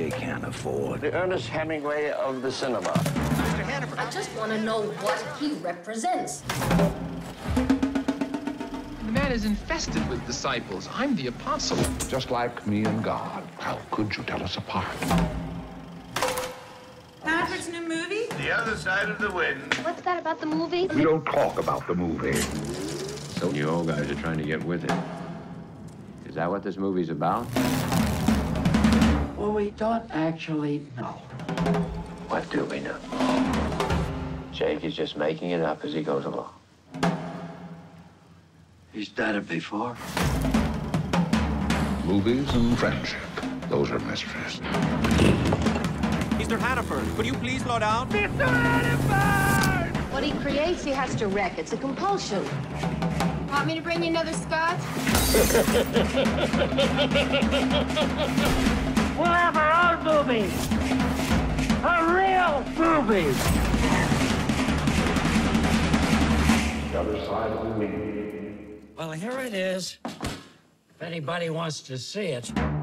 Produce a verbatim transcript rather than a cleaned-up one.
J J. Hannaford. The Ernest Hemingway of the cinema. Mister Hannaford. I just want to know what he represents. The man is infested with disciples. I'm the apostle. Just like me and God, how could you tell us apart? Hannaford's new movie? The Other Side of the Wind. What's that about the movie? We don't talk about the movie. So you old guys are trying to get with it. Is that what this movie's about? Well, we don't actually know. What do we know? Jake is just making it up as he goes along. He's done it before. Movies and friendship. Those are mysteries. Mister Hannaford, could you please slow down? Mister Hannaford! What he creates, he has to wreck. It's a compulsion. Want me to bring you another scotch? We'll have our own movie. A real movie. The Other Side of the Wind. Well, here it is. If anybody wants to see it.